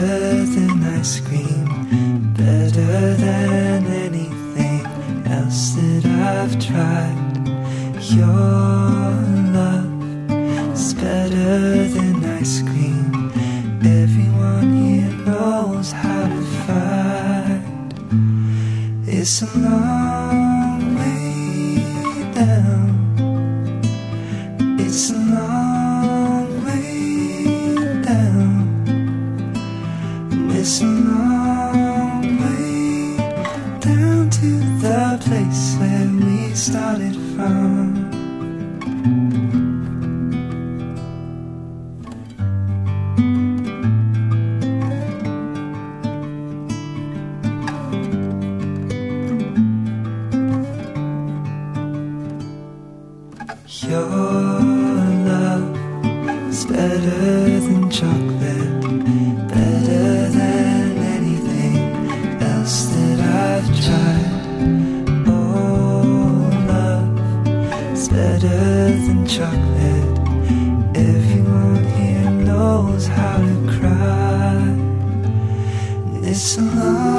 better than ice cream, better than anything else that I've tried. Your love is better than ice cream. Everyone here knows how to fight. It's a long way down. It's a long way down. It's a long way down to the place where we started from. Your love is better than chocolate, better than anything else that I've tried. Oh, love is better than chocolate. Everyone here knows how to cry. It's a love.